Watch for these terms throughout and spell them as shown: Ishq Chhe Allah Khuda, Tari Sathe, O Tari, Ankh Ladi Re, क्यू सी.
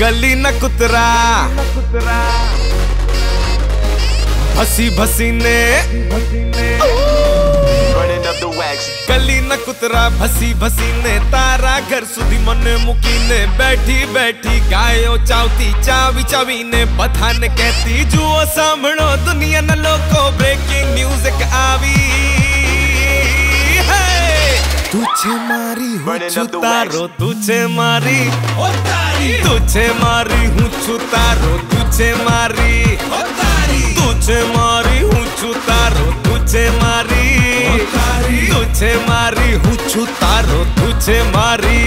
गली न कुतरा भसी भसी ने गली न कुतरा भसी भसी ने तारा घर सुधी मन मुकी ने बैठी बैठी गायो चावती चावी चावी ने बथान कहती जुओ सामणो दुनिया न लोको ब्रेकिंग म्यूजिक आवी तुझे मारी हूँ छुतारो तुझे मारी हूँ छुतारो तुझे मारी हूँ छुतारो तुझे मारी हूँ छुतारो तुझे मारी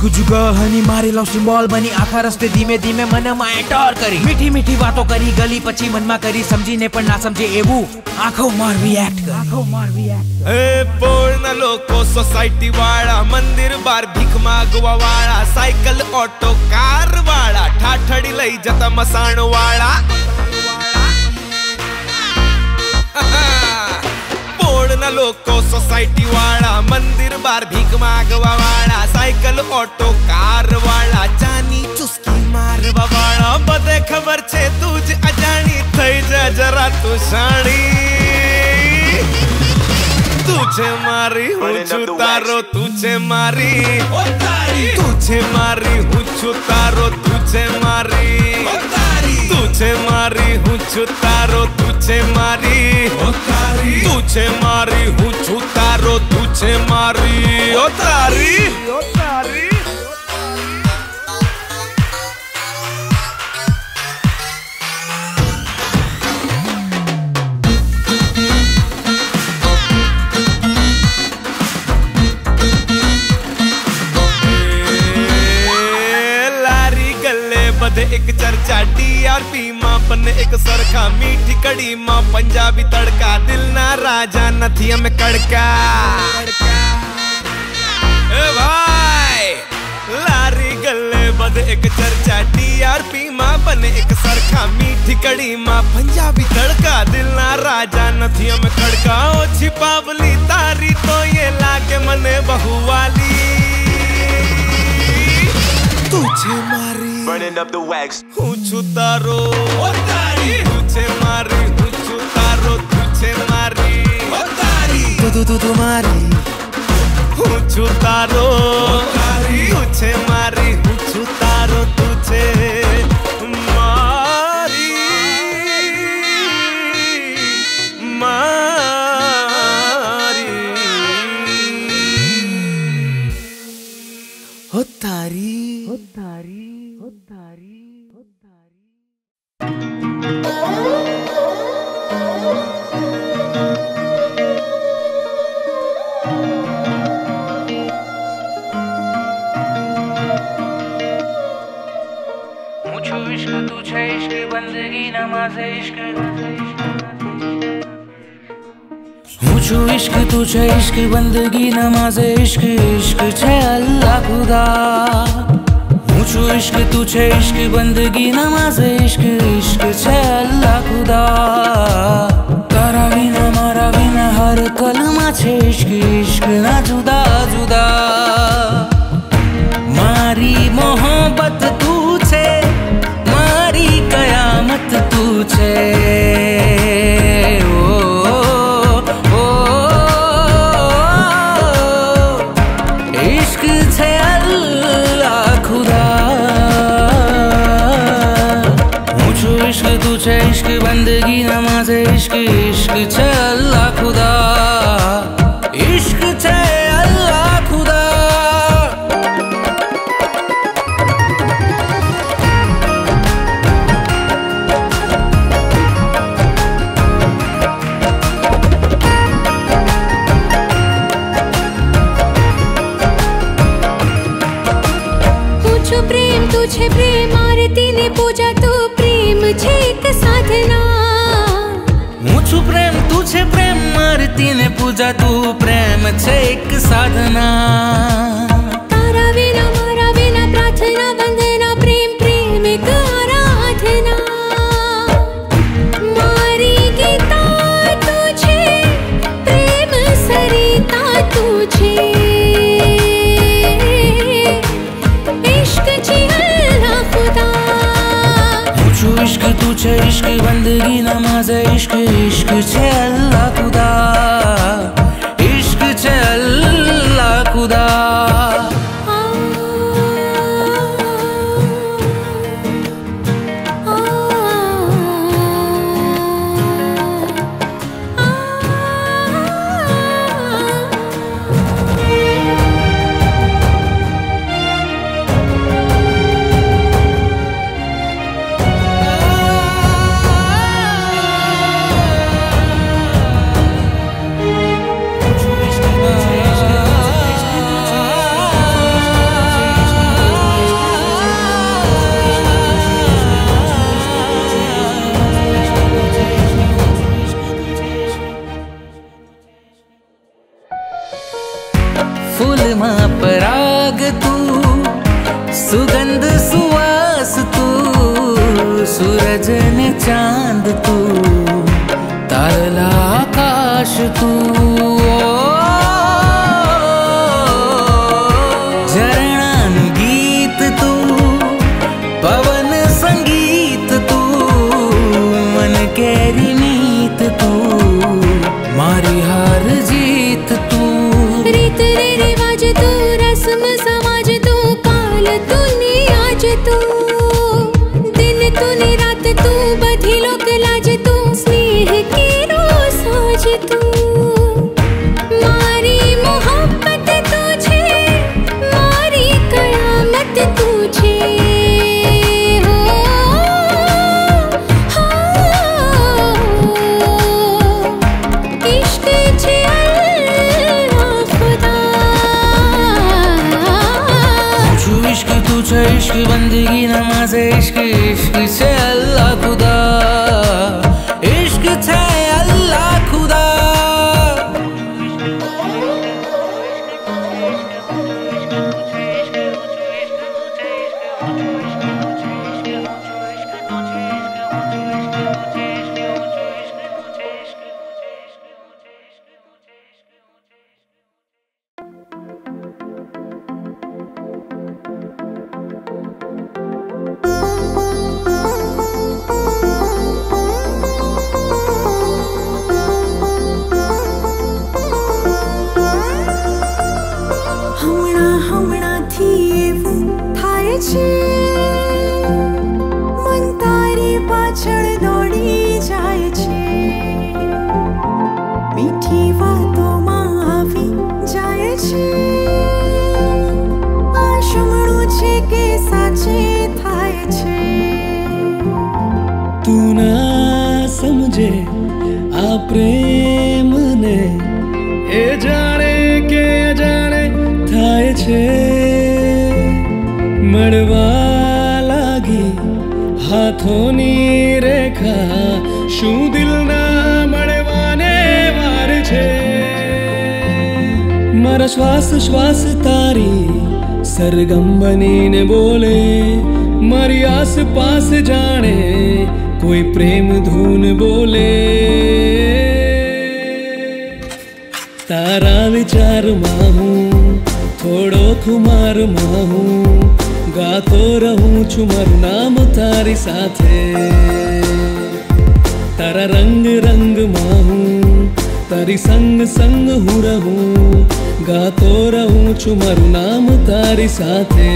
गुजुगा हनी मारे लौसी बॉल बनी आखा रस्ते धीमे धीमे मन माए टॉर करी मीठी मीठी बातों करी गली पची मनमा करी समझी ने पर ना समझे एवू आंखों मार रिएक्ट कर ए पूर्ण लोको सोसाइटी वाला मंदिर बार भीख मांगवा वाला साइकिल ऑटो कार वाला ठाठड़ी लई जता मसान वाला पूर्ण लोको सोसाइटी वाला मंदिर बार भीख मांगवा वाला साइकिल ऑटो कार वाला जानी चुस्की मारवा वाला बदे खबर छे तुझ अजानी थई जा जरा तू साणी तुझे मारी हूँ छुतारो तुझे मारी हूँ छुतारो तुझे मारी हूँ छुतारो तुझे मारी हूँ छुतारो तुझे मारी ओ तारी एक चर्चा डीआरपी माँ बने एक सरखा मीठी कड़ी माँ पंजाबी तड़का दिल ना राजा नथिया में कड़का ए भाई लारी गले बद एक चर्चा डीआरपी माँ बने एक सरखा मीठी कड़ी माँ पंजाबी तड़का दिल ना राजा नथिया में कड़का ओ छिपावली तारी तो ये लागे मने बहुवाली तुझे मारी burning up the wax तुझे मारी हूँ छुतारो तुझे मारी हूँ छुतारो तुझे मारी हूँ छुतारो तुझे मारी मारी हो तारी मुझो इश्क तुझे इश्क बंदगी नमाज़े इश्क इश्क छे अल्लाह खुदा मुझो इश्क तुझे इश्क बंदगी नमाज़े इश्क इश्क छे अल्लाह खुदा तारा बिना मारा बिना हर कलमा छे इश्क इश्क ना जुदा जुदा मारी मोहब्बत तू छे मारी कयामत तू छे इश्क बंदगी नमाज़े इश्क इश्क छे अल्लाह खुदा इश्क छे अल्लाह खुदा पूछो प्रेम तुझे प्रेम आरती ने पूजा तू प्रेम छे पूजा तू प्रेम छे एक साधना। तारा विना मारा विना प्रार्थना बंधना प्रेम प्रेम एक आराधना। मारी गीता तुझे प्रेम सरिता तुझे इश्क जिहला खुदा। तुझो इश्क तुझे इश्क बंदगी नमाज इश्क इश्क छे अल्लाह खुदा। फूल माँ पराग तू सुगंध सुवास तू सूरज ने चांद तू तारला आकाश तू। झरणानु गीत तू पवन संगीत तू मन केरी नीत तू मारी हार जीत तू। तुझे इश्क बंदगी नमाज इश्क इश्क छे अल्लाह खुदा इश्क छे अल्लाह खुदा। मन तारी पाछळ दौड़ी जाय छे मीठी वातो मां आवी जाय छे आशमणुं छे के साचे थाय छे। तू ना समझे आ प्रेम ने ए जाने के जाने थाय छे मड़वा लागी हाथों नी रेखा शू दिल ना मड़वाने वार छे। मारा श्वास श्वास तारी सरगम बनी ने बोले मारी आस पास जाने कोई प्रेम धून बोले। तारा विचार मां हूं थोड़ो खुमार मां हूं गातो रहूं छू मारू नाम तारी साथे। तारा रंग रंग मां हूं तारी संग संग हूँ रहूं गातो रहूं छू मारू नाम तारी साथे।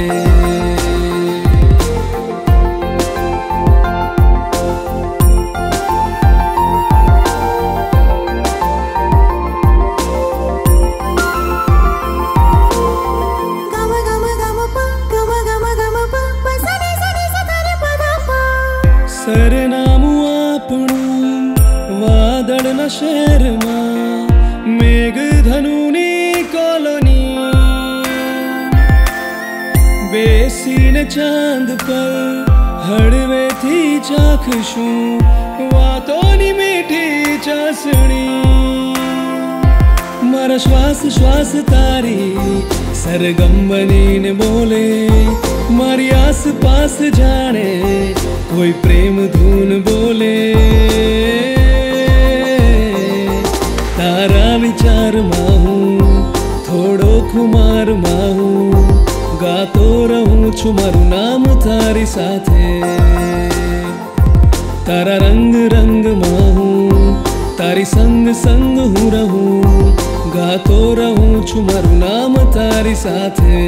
सरनामु आपणु वादळना शहरमा मेघधनुनी कोलनी बेसीने चांद पर हळवेथी चाखशु वातोनी मीठी चासणी। हमारा श्वास श्वास तारी सरगम बनी ने बोले, मारी आस पास जाने कोई प्रेम धुन बोले। तारा विचार माहू थोड़ो खुमार माहू, गातो रहूं छु मारू नाम तारी साथे। तारा रंग रंग माहू तारी संग संग हूँ रहूं, गातो रहूं छु मारू नाम तारी साथे।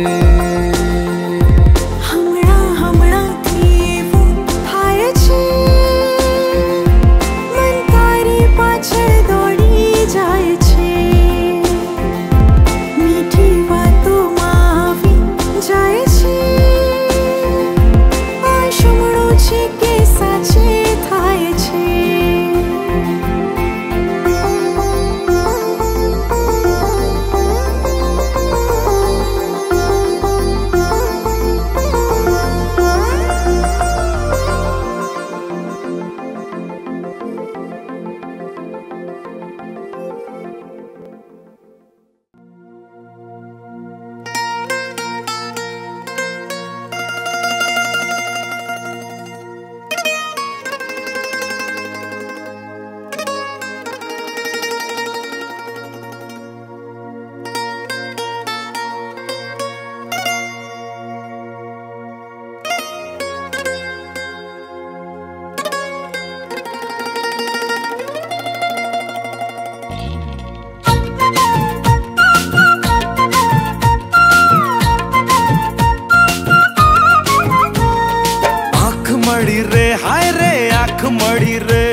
आँख मड़ी रे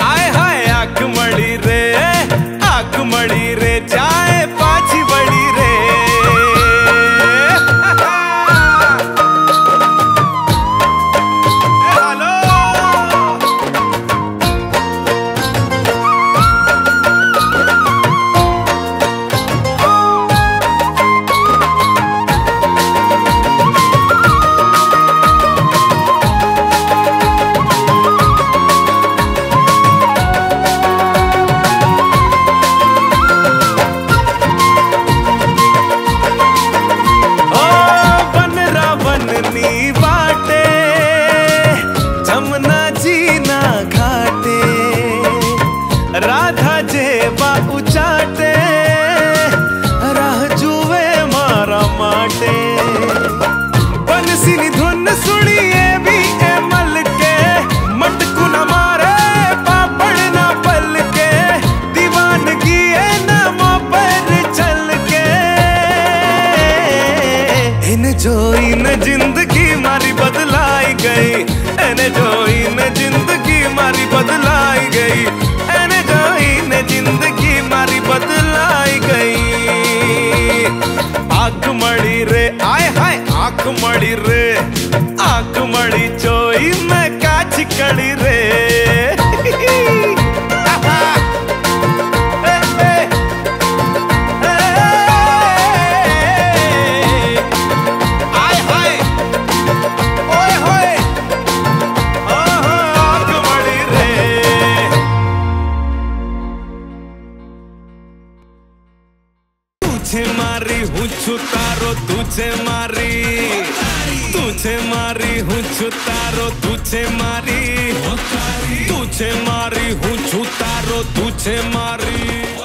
आय हाय आँख मड़ी रे आँख मड़ी चोई मैं काच कड़ी रे। तुझे मारी हूँ छुतारो तुझे मारी हूँ छुतारो तुझे मारी हूँ छुतारो तुझे मारी।